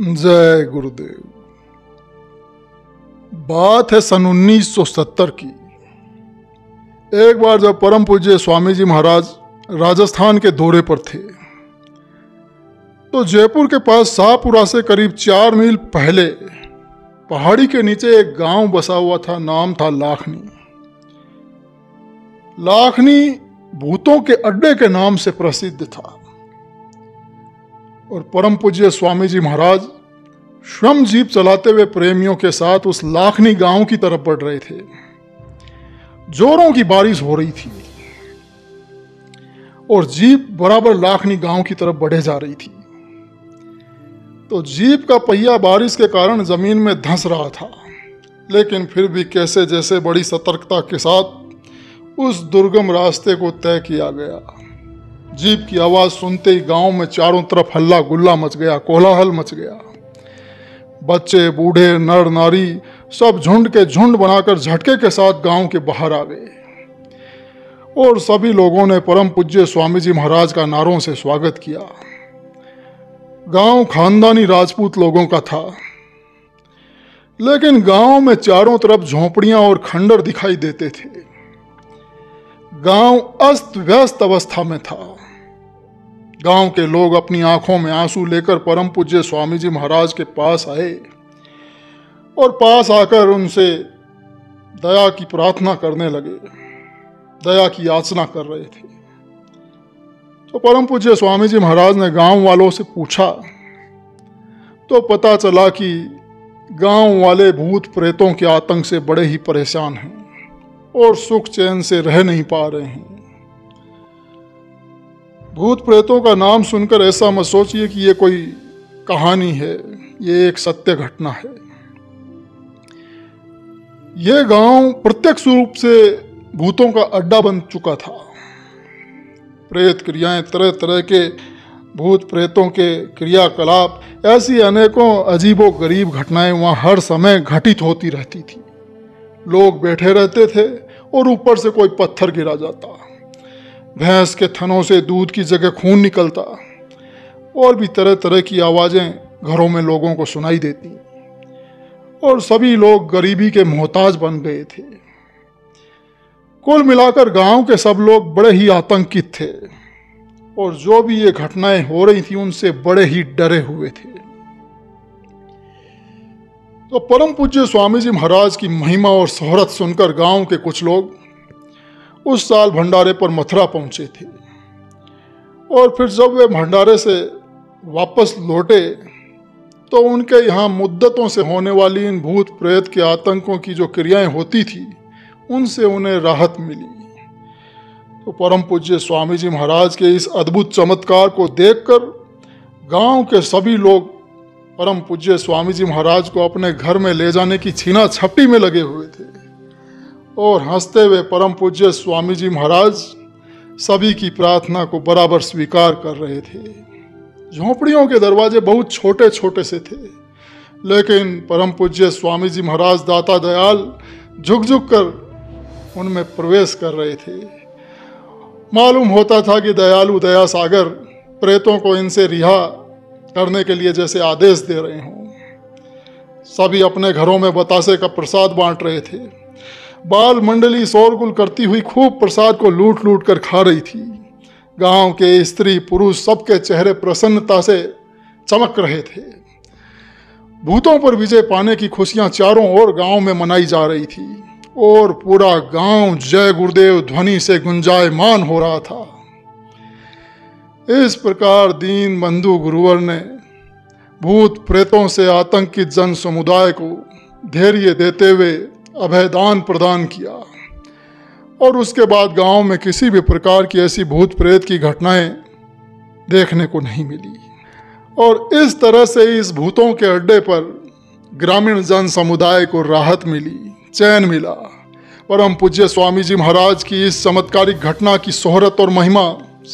जय गुरुदेव। बात है सन 1970 की। एक बार जब परम पूज्य स्वामी जी महाराज राजस्थान के दौरे पर थे तो जयपुर के पास शाहपुरा से करीब 4 मील पहले पहाड़ी के नीचे एक गांव बसा हुआ था। नाम था लाखनी। लाखनी भूतों के अड्डे के नाम से प्रसिद्ध था और परम पूज्य स्वामी जी महाराज श्रम जीप चलाते हुए प्रेमियों के साथ उस लाखनी गांव की तरफ बढ़ रहे थे। जोरों की बारिश हो रही थी और जीप बराबर लाखनी गांव की तरफ बढ़े जा रही थी। तो जीप का पहिया बारिश के कारण जमीन में धंस रहा था, लेकिन फिर भी कैसे जैसे बड़ी सतर्कता के साथ उस दुर्गम रास्ते को तय किया गया। जीप की आवाज़ सुनते ही गांव में चारों तरफ हल्ला गुल्ला मच गया, कोलाहल मच गया। बच्चे बूढ़े नर नारी सब झुंड के झुंड बनाकर झटके के साथ गांव के बाहर आ गए और सभी लोगों ने परम पूज्य स्वामी जी महाराज का नारों से स्वागत किया। गांव खानदानी राजपूत लोगों का था, लेकिन गांव में चारों तरफ झोंपड़ियां और खंडर दिखाई देते थे। गांव अस्त व्यस्त अवस्था में था। गांव के लोग अपनी आंखों में आंसू लेकर परम पूज्य स्वामी जी महाराज के पास आए और पास आकर उनसे दया की प्रार्थना करने लगे, दया की याचना कर रहे थे। तो परम पूज्य स्वामी जी महाराज ने गांव वालों से पूछा तो पता चला कि गांव वाले भूत प्रेतों के आतंक से बड़े ही परेशान हैं और सुख चैन से रह नहीं पा रहे हैं। भूत प्रेतों का नाम सुनकर ऐसा मत सोचिए कि ये कोई कहानी है, ये एक सत्य घटना है। ये गांव प्रत्यक्ष रूप से भूतों का अड्डा बन चुका था। प्रेत क्रियाएं, तरह तरह के भूत प्रेतों के क्रियाकलाप, ऐसी अनेकों अजीबो गरीब घटनाएं वहाँ हर समय घटित होती रहती थी। लोग बैठे रहते थे और ऊपर से कोई पत्थर गिरा जाता, भैंस के थनों से दूध की जगह खून निकलता और भी तरह तरह की आवाज़ें घरों में लोगों को सुनाई देती और सभी लोग गरीबी के मोहताज बन गए थे। कुल मिलाकर गांव के सब लोग बड़े ही आतंकित थे और जो भी ये घटनाएं हो रही थी उनसे बड़े ही डरे हुए थे। तो परम पूज्य स्वामी जी महाराज की महिमा और शोहरत सुनकर गांव के कुछ लोग उस साल भंडारे पर मथुरा पहुंचे थे और फिर जब वे भंडारे से वापस लौटे तो उनके यहाँ मुद्दतों से होने वाली इन भूत प्रेत के आतंकों की जो क्रियाएं होती थी उनसे उन्हें राहत मिली। तो परम पूज्य स्वामी जी महाराज के इस अद्भुत चमत्कार को देखकर गाँव के सभी लोग परम पूज्य स्वामी जी महाराज को अपने घर में ले जाने की छीना छपटी में लगे हुए थे और हंसते हुए परम पूज्य स्वामी जी महाराज सभी की प्रार्थना को बराबर स्वीकार कर रहे थे। झोंपड़ियों के दरवाजे बहुत छोटे छोटे से थे, लेकिन परम पूज्य स्वामी जी महाराज दाता दयाल झुक झुक कर उनमें प्रवेश कर रहे थे। मालूम होता था कि दयालु दया सागर प्रेतों को इनसे रिहा करने के लिए जैसे आदेश दे रहे हों। सभी अपने घरों में बतासे का प्रसाद बांट रहे थे। बाल मंडली शोरगुल करती हुई खूब प्रसाद को लूट लूट कर खा रही थी। गांव के स्त्री पुरुष सबके चेहरे प्रसन्नता से चमक रहे थे। भूतों पर विजय पाने की खुशियां चारों ओर गांव में मनाई जा रही थी और पूरा गांव जय गुरुदेव ध्वनि से गुंजायमान हो रहा था। इस प्रकार दीन बंधु गुरुवर ने भूत प्रेतों से आतंकित जन समुदाय को धैर्य देते हुए अभयदान प्रदान किया और उसके बाद गांव में किसी भी प्रकार की ऐसी भूत प्रेत की घटनाएं देखने को नहीं मिली और इस तरह से इस भूतों के अड्डे पर ग्रामीण जन समुदाय को राहत मिली, चैन मिला। परम पूज्य स्वामी जी महाराज की इस चमत्कारिक घटना की शोहरत और महिमा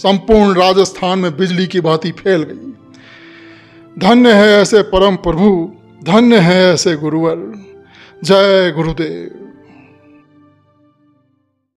संपूर्ण राजस्थान में बिजली की भांति फैल गई। धन्य है ऐसे परम प्रभु, धन्य है ऐसे गुरुवर। जय गुरुदेव।